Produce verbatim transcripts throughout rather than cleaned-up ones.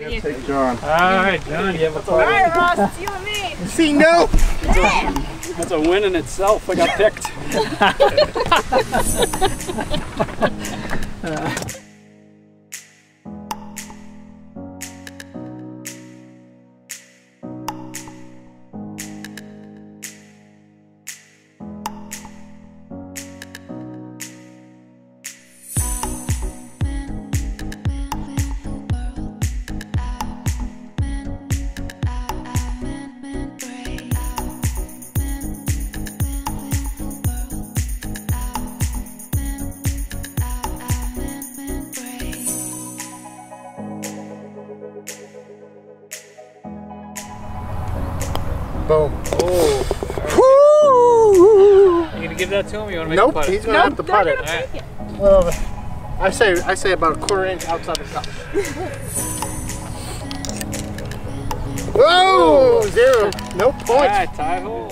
What do you take, John? All right, John, you have a call. All right, Ross, it's you and me. See, no. That's a, that's a win in itself. I got picked. uh. Boom. Oh. Woo! You gonna give that to him? Or you wanna make nope, a putt? Nope, he's gonna nope, have to putt it. Right. it. Well, I say I say about a quarter inch outside the cup. Whoa! Oh. Zero. No points. All right, tie hole.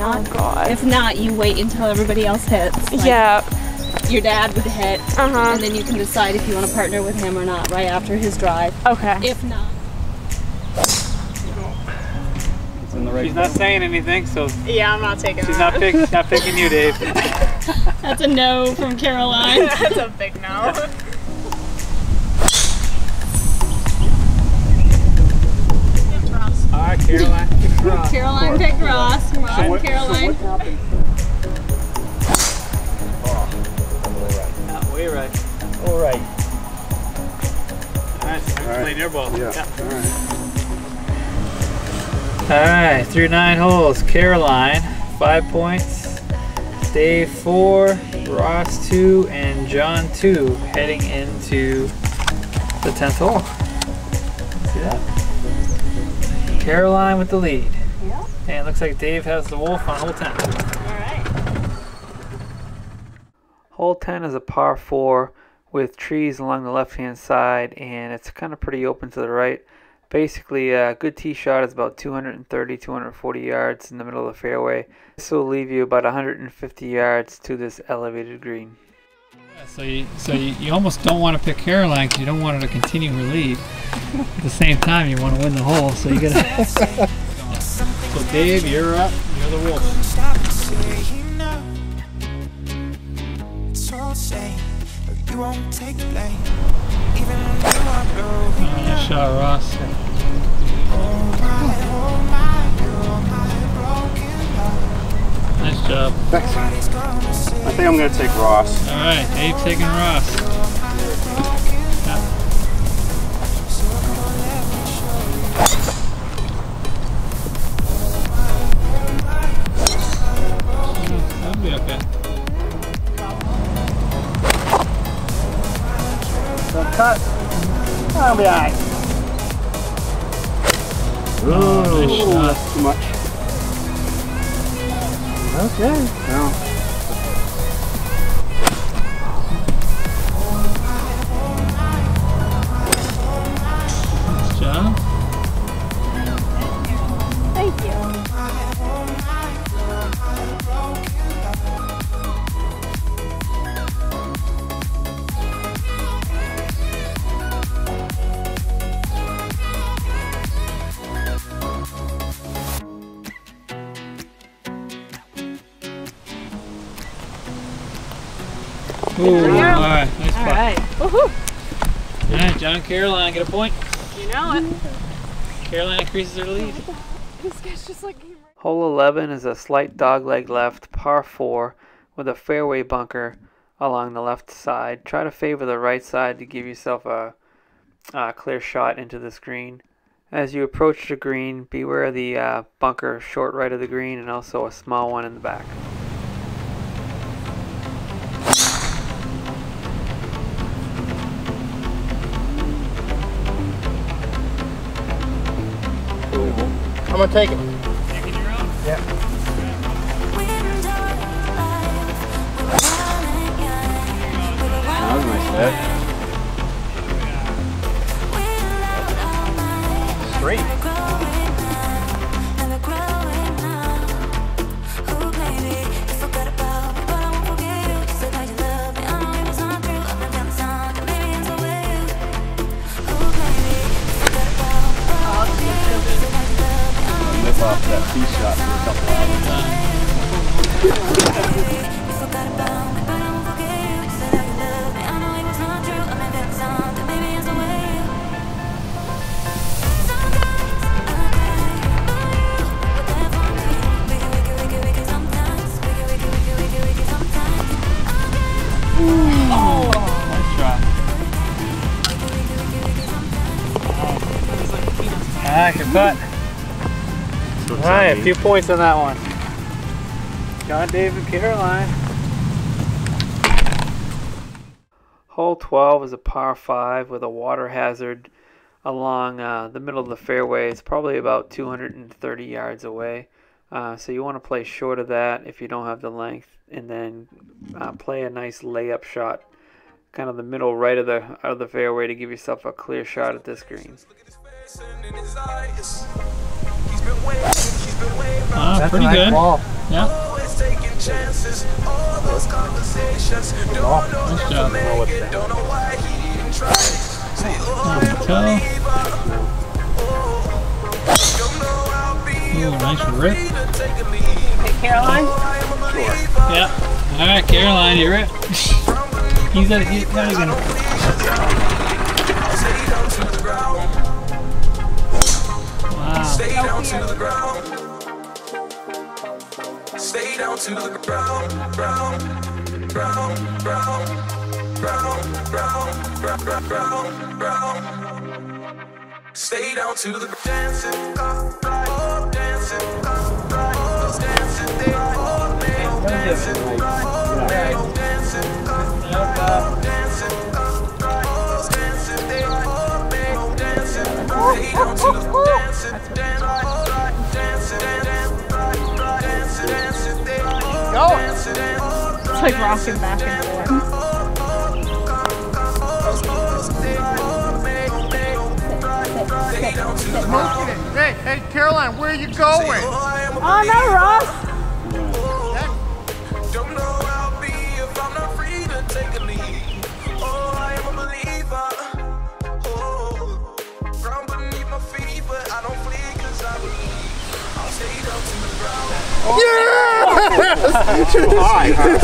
Oh God. If not, you wait until everybody else hits. Like, yeah. Your dad would hit, uh-huh. and then you can decide if you want to partner with him or not right after his drive. Okay. If not. It's in the right she's room. Not saying anything, so. Yeah, I'm not taking she's that. She's not, pick, not picking you, Dave. That's a no from Caroline. That's a big no. All right, Caroline. Ross. Caroline picked Ross. Come on, so what, Caroline. So what happened? Oh, way right. All right. All right. All right. So all right. Playing air ball. Yeah. yeah. All right. All right. Through nine holes, Caroline five points, Dave four, Ross two, and John two, heading into the tenth hole. See that? Caroline with the lead. Yeah. And it looks like Dave has the Wolf on hole ten. Alright. Hole ten is a par four with trees along the left hand side, and it's kind of pretty open to the right. Basically, a good tee shot is about two thirty, two forty yards in the middle of the fairway. This will leave you about one hundred fifty yards to this elevated green. Yeah, so you, so you, you almost don't want to pick Caroline because you don't want her to continue her lead. At the same time, you want to win the hole, so you gotta. So Dave, you're up. You're the Wolf. Nice shot, Ross. Nice job. Excellent. I think I'm gonna take Ross. All right, Dave taking Ross. Cut. I'll be alright. Oh, nice shot. That's too much. Okay. Nice job. Thank you. Ooh, all right, nice all right. Woohoo! All right, John, Caroline, get a point. You know it. Caroline increases her lead. This guy's just like... Hole eleven is a slight dogleg left, par four, with a fairway bunker along the left side. Try to favor the right side to give yourself a, a clear shot into this green. As you approach the green, beware of the uh, bunker short right of the green and also a small one in the back. I'm gonna take it. Taking your own? Yeah. That's straight. I'll lip off that tee shot for a couple of hours. I can putt. Alright, a few points on that one. John, Dave, and Caroline. Hole twelve is a par five with a water hazard along uh, the middle of the fairway. It's probably about two hundred thirty yards away. Uh, so you want to play short of that if you don't have the length, and then uh, play a nice layup shot, kind of the middle right of the of the fairway, to give yourself a clear shot at this green. In his eyes. He's been waiting, he's been waiting. Uh, That's pretty nice good. Ball. Yeah. Always taking chances, all those conversations. Don't know if to make it, don't know why he didn't try. Say, oh, I'm a believer. Oh, nice rip. Hey, Caroline? Sure. Yeah. Alright, Caroline, you're it. He's at it. Not even. Stay down to the ground. Stay down to the ground, ground, ground, ground, ground, ground, ground, ground. Stay down to the dancing, all dancing, all dancing, they all dancing, all dancing, all dancing, all dancing, they all dancing, stay down to the ground. It's like rocking back and forth. Hey, hey, Caroline, where are you going? Oh no, Ross! Don't know I'll be if I'm not free to take a lead. Oh, I am a believer. Oh, ground beneath my feet, but I don't flee because I believe. I'll stay down to the ground. Yes! Too high, huh?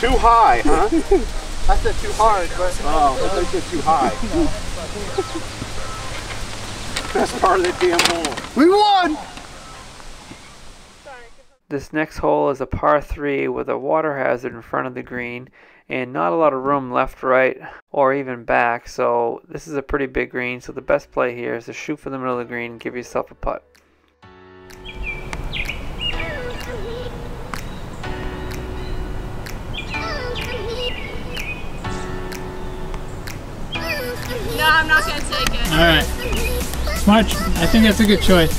Too high, huh? I said too hard, but oh, I think it's too high. Best part of the damn hole. We won! This next hole is a par three with a water hazard in front of the green and not a lot of room left, right, or even back. So this is a pretty big green, so the best play here is to shoot for the middle of the green and give yourself a putt. No, I'm not going to take it. Alright. Smart. I think that's a good choice.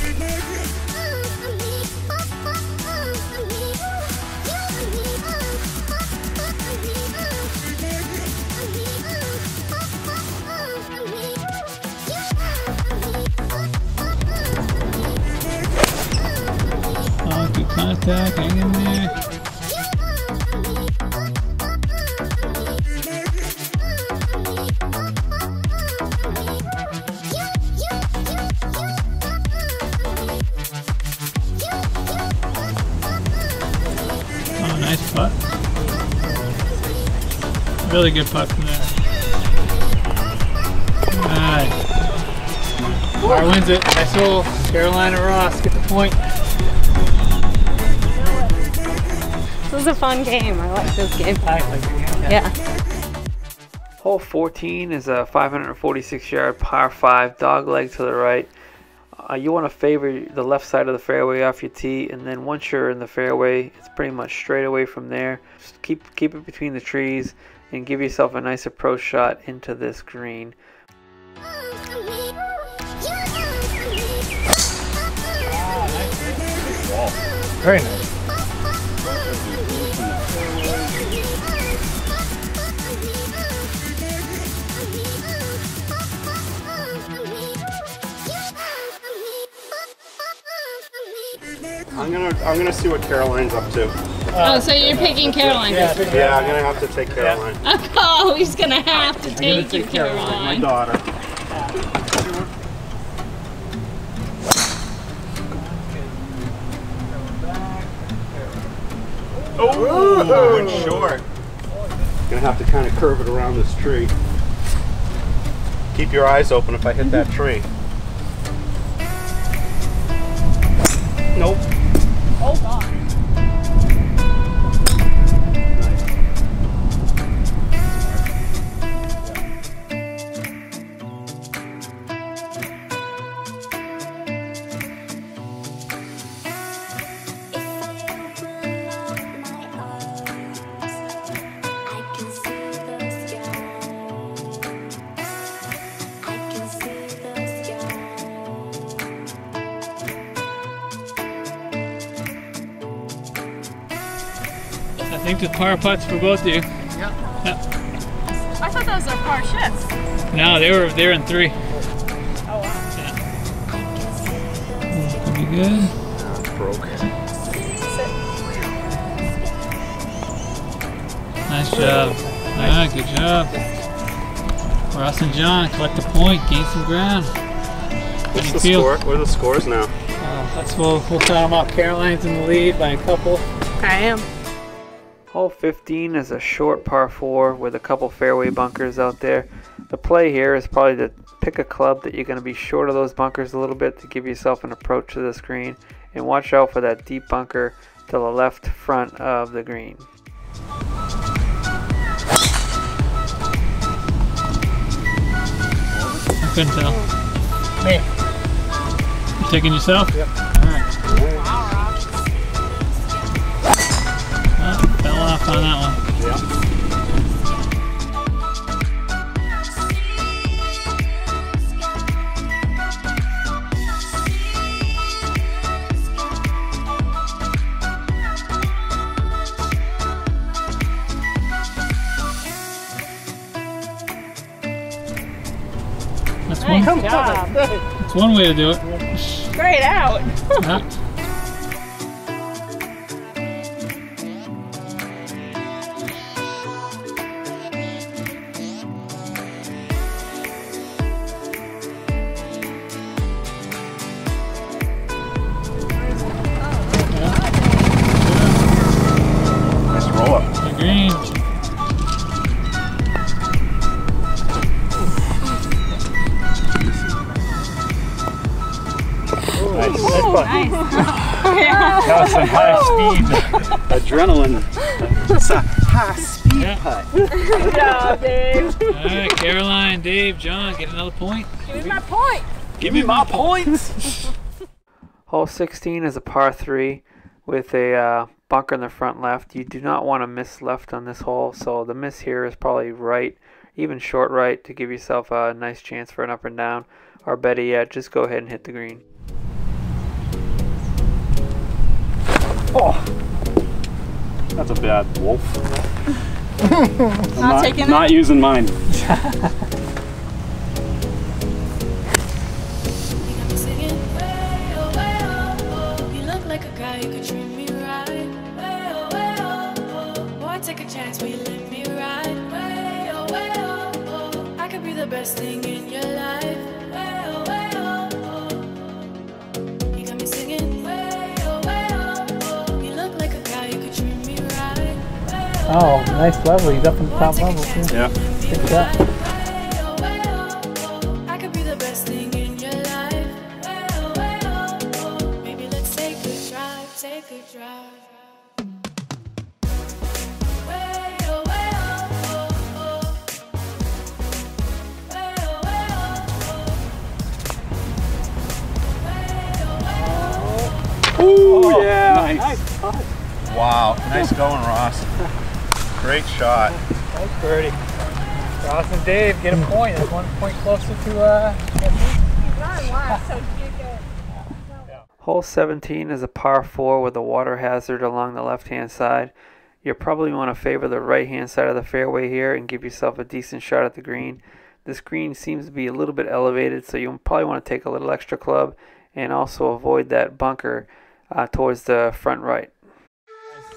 Oh, good contact. Hang in there. Nice putt. Really good putt from there. Nice. Bar wins it. Nice hole. Caroline and Ross get the point. This is a fun game. I like this game. I like the game. Yeah. Hole fourteen is a five hundred forty-six yard par five, dog leg to the right. Uh, you want to favor the left side of the fairway off your tee, and then once you're in the fairway, it's pretty much straight away from there. Just keep keep it between the trees and give yourself a nice approach shot into this green. Very nice. I'm gonna I'm gonna see what Caroline's up to. Uh, oh, so you're picking Caroline? Yeah, yeah, yeah, I'm gonna have to take Caroline. Yeah. Oh, he's gonna have to take, take you, Caroline. Caroline. My daughter. Oh, it's short. Gonna have to kind of curve it around this tree. Keep your eyes open if I hit that tree. Nope. Oh God. I think the par putts for both of you. Yep. Yep. I thought those were par chips. No, they were there in three. Oh wow. Yeah. Pretty good. Oh, it's broken. Nice job. Nice. Alright, good job. Ross and John collect a point, gain some ground. What's the feel? Score? What are the scores now? Uh, let's we'll, we'll count them up. Caroline's in the lead by a couple. I am. Hole fifteen is a short par four with a couple fairway bunkers out there. The play here is probably to pick a club that you're going to be short of those bunkers a little bit to give yourself an approach to the green, and watch out for that deep bunker to the left front of the green. I couldn't tell. Me. You taking yourself? Yep. All right. Fell off on that one. Yeah. That's nice one. Job. That's one way to do it. Straight out. Yeah. Nice. That was some high speed. Adrenaline. It's a high speed yeah. putt. Good job, Dave. All right, Caroline, Dave, John, get another point. Give me my point. Give me my points. Hole sixteen is a par three with a uh, bunker in the front left. You do not want to miss left on this hole, so the miss here is probably right, even short right, to give yourself a nice chance for an up and down. Or better yet, just go ahead and hit the green. Oh, that's a bad wolf. I'm not, taking not using mine. I could be the best thing in your life. Oh, nice level. He's up in the top level too. Yeah. Good shot. I could be the best thing in your life. Maybe let's take a drive, take a drive. Oh yeah! Nice. Wow, nice going, Ross. Great shot. Nice birdie. Ross and Dave get a point. That's one point closer to uh. Hole seventeen is a par four with a water hazard along the left-hand side. You probably want to favor the right-hand side of the fairway here and give yourself a decent shot at the green. This green seems to be a little bit elevated, so you probably want to take a little extra club and also avoid that bunker uh, towards the front right.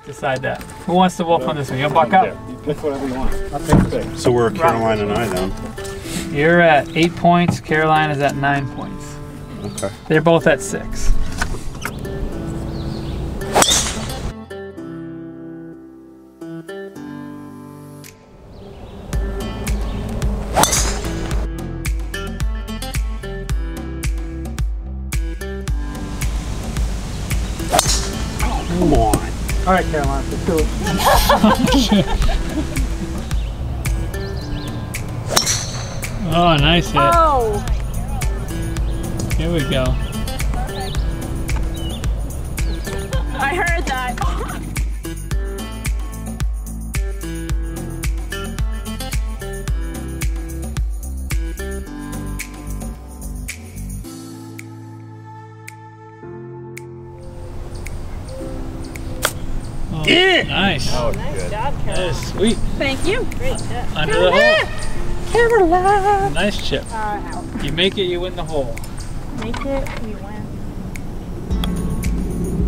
Decide that. Who wants to wolf on this one? You want to buck up? You pick whatever you want. I'll pick this. So we're Caroline and I then. You're at eight points. Caroline is at nine points. Okay. They're both at six. All right, Caroline, let's do it. Oh, nice hit. Oh. Here we go. Perfect. I heard that. Yeah. Nice. Oh, nice good. job, Caroline. That is sweet. Thank you. Great chip. Under Caroline. the hole. Caroline. Nice chip. Uh, out. You make it, you win the hole. Make it, you win.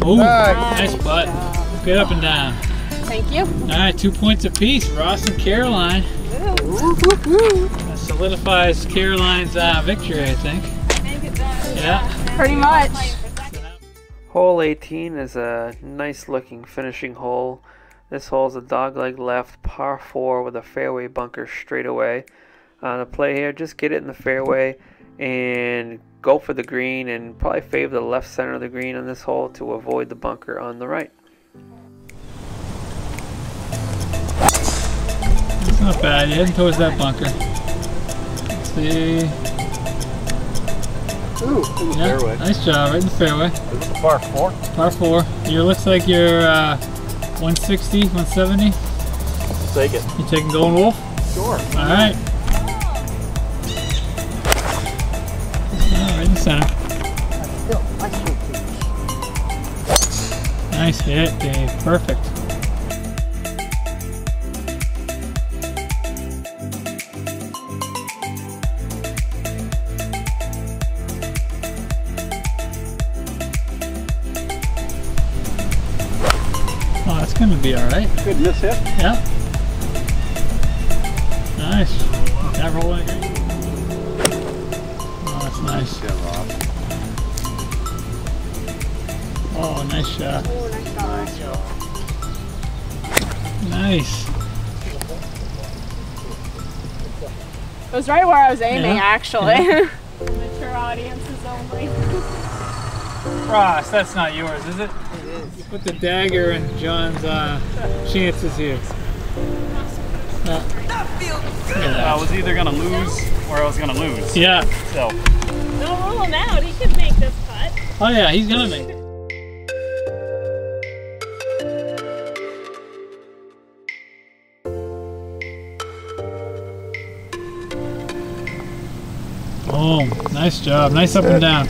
Ooh, nice, nice butt. Job. Good up and down. Thank you. All right, two points apiece, Ross and Caroline. Ooh. That solidifies Caroline's uh, victory, I think. I think it does. Yeah. yeah. Pretty much. Hole eighteen is a nice looking finishing hole. This hole is a dogleg left par four with a fairway bunker straight away. Uh, the play here, just get it in the fairway and go for the green and probably favor the left center of the green on this hole to avoid the bunker on the right. It's not bad, you're heading towards that bunker. Let's see. Ooh, in the yeah, fairway. Nice job, right in the fairway. This is a par four. Par four. You looks like you're uh, one sixty, one seventy. I'll take it. You taking Golden Wolf? Sure. All right. Oh, right in the center. Nice hit, Dave. Perfect. Gonna be all right. Good miss hit. Yeah. Nice. Is that rolling again? Oh, that's nice. Nice shot, Rob. Oh, nice shot. Oh, nice shot. Nice. It was right where I was aiming, yeah. actually. Yeah. Mature audiences only. Ross, that's not yours, is it? Put the dagger in John's uh, chances here. Uh, that feels good. Yeah. I was either gonna lose or I was gonna lose. Yeah. So. Don't rule him out. He can make this putt. Oh yeah, he's gonna make it. Oh, nice job. Nice up and down.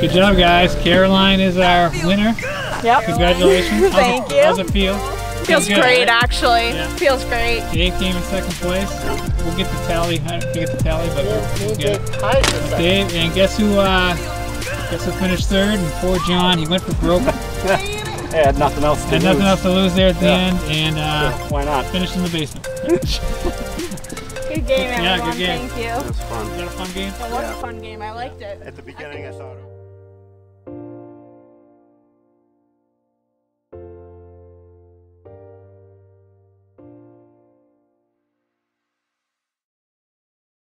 Good job, guys. Caroline is our winner. Yep. Congratulations. Thank you. How's it feel? Feels good, great, right? actually. Yeah. Feels great. Dave came in second place. We'll get the tally. I don't forget the tally, but we'll get it. Dave, and guess who? Uh, guess who finished third? And poor John, he went for broke. Hey, had nothing else to had lose. Had nothing else to lose there at the yeah. end, and uh, sure. why not? Finished in the basement. Good game, everyone. Yeah, good game. Thank you. It was fun. Was that a fun game? It was yeah. a fun game. I liked it. At the beginning, I thought.